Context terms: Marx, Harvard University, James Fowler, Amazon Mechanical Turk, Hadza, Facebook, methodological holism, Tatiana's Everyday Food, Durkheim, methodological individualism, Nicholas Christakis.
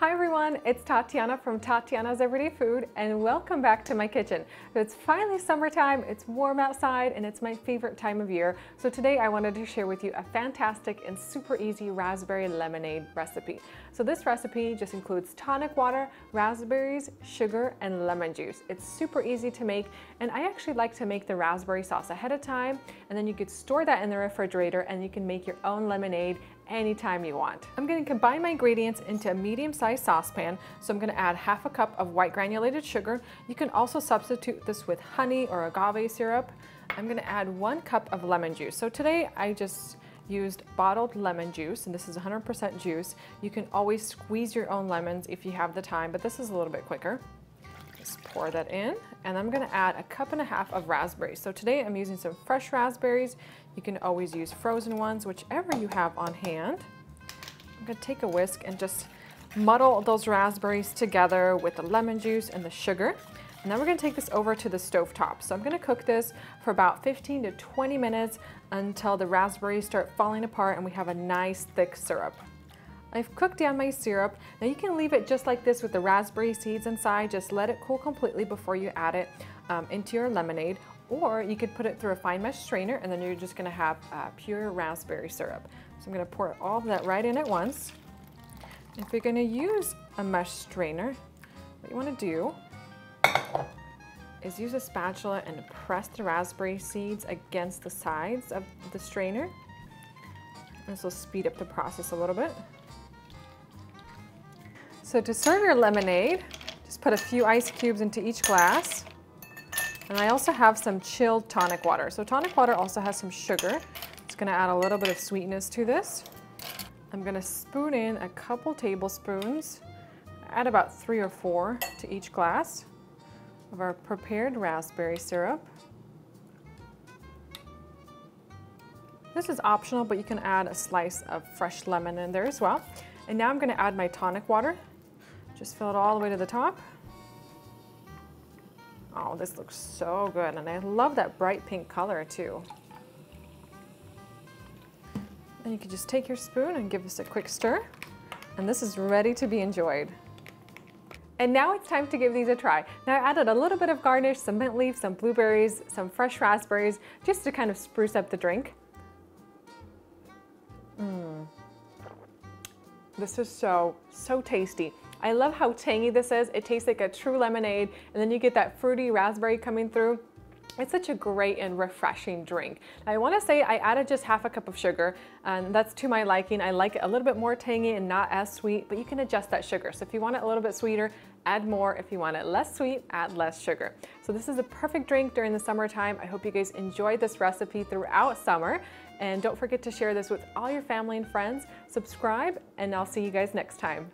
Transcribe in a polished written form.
Hi everyone, it's Tatiana from Tatiana's Everyday Food and welcome back to my kitchen. It's finally summertime, it's warm outside, and it's my favorite time of year. So today I wanted to share with you a fantastic and super easy raspberry lemonade recipe. So this recipe just includes tonic water, raspberries, sugar, and lemon juice. It's super easy to make, and I actually like to make the raspberry sauce ahead of time, and then you could store that in the refrigerator and you can make your own lemonade anytime you want. I'm going to combine my ingredients into a medium-sized saucepan, so I'm going to add half a cup of white granulated sugar. You can also substitute this with honey or agave syrup. I'm going to add 1 cup of lemon juice. So today I just used bottled lemon juice, and this is 100% juice. You can always squeeze your own lemons if you have the time, but this is a little bit quicker. Just pour that in, and I'm going to add 1.5 cups of raspberries. So today I'm using some fresh raspberries. You can always use frozen ones, whichever you have on hand. I'm going to take a whisk and just muddle those raspberries together with the lemon juice and the sugar. And then we're going to take this over to the stove top. So I'm going to cook this for about 15 to 20 minutes until the raspberries start falling apart and we have a nice thick syrup. I've cooked down my syrup. Now you can leave it just like this with the raspberry seeds inside. Just let it cool completely before you add it into your lemonade. Or you could put it through a fine mesh strainer, and then you're just going to have pure raspberry syrup. So I'm going to pour all of that right in at once. If you're going to use a mesh strainer, what you want to do is use a spatula and press the raspberry seeds against the sides of the strainer. This will speed up the process a little bit. So to serve your lemonade, just put a few ice cubes into each glass. And I also have some chilled tonic water. So tonic water also has some sugar. It's gonna add a little bit of sweetness to this. I'm gonna spoon in 2 tablespoons. Add about 3 or 4 to each glass of our prepared raspberry syrup. This is optional, but you can add a slice of fresh lemon in there as well. And now I'm gonna add my tonic water. Just fill it all the way to the top. Oh, this looks so good, and I love that bright pink color too. And you can just take your spoon and give this a quick stir, and this is ready to be enjoyed. And now it's time to give these a try. Now I added a little bit of garnish, some mint leaf, some blueberries, some fresh raspberries, just to kind of spruce up the drink. This is so tasty. I love how tangy this is. It tastes like a true lemonade, and then you get that fruity raspberry coming through. It's such a great and refreshing drink. I want to say I added just 1/2 cup of sugar, and that's to my liking. I like it a little bit more tangy and not as sweet, but you can adjust that sugar. So if you want it a little bit sweeter, add more. If you want it less sweet, add less sugar. So this is a perfect drink during the summertime. I hope you guys enjoyed this recipe throughout summer, and don't forget to share this with all your family and friends. Subscribe, and I'll see you guys next time.